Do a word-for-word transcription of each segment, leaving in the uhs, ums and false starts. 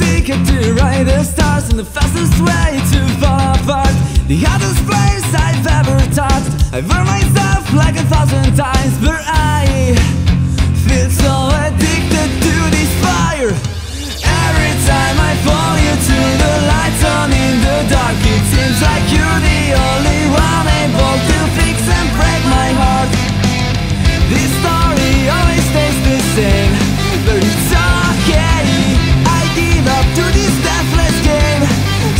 we can deride the stars in the fastest way to fall apart. The hottest place I've ever touched. I've burned myself like a thousand times, but I feel so addicted to this fire. Every time I follow you to the lights on in the dark, it seems like you're the only one able to fix and break my heart. This story always stays the same, but it's okay. I give up to this deathless game.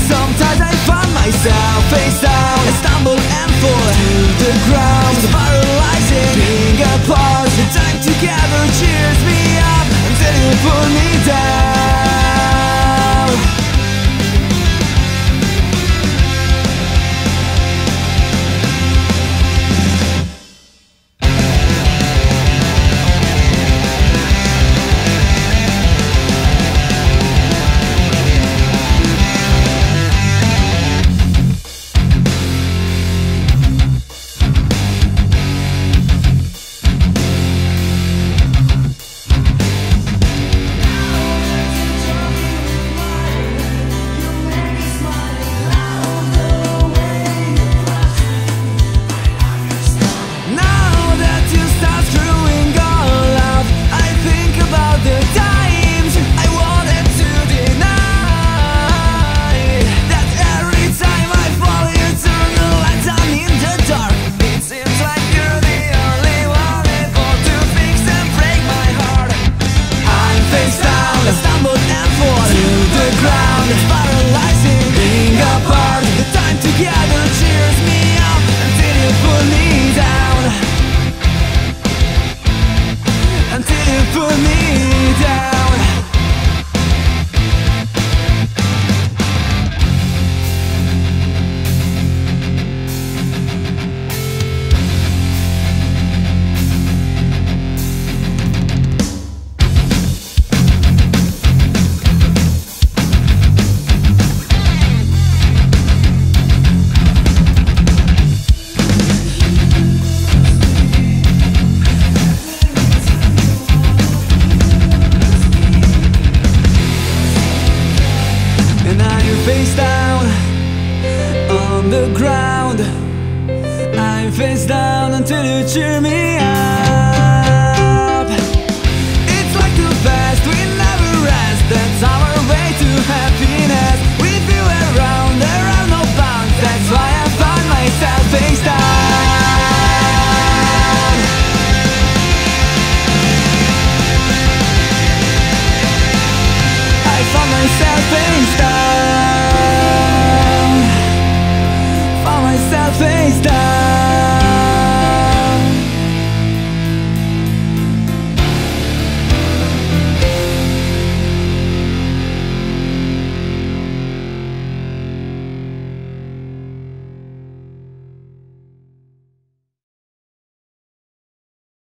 Sometimes I find myself face down. I stumble and fall to the ground. It's paralyzing, being apart. The time together cheers me up until you pull me down. Face down on the ground, I'm face down until you cheer me up.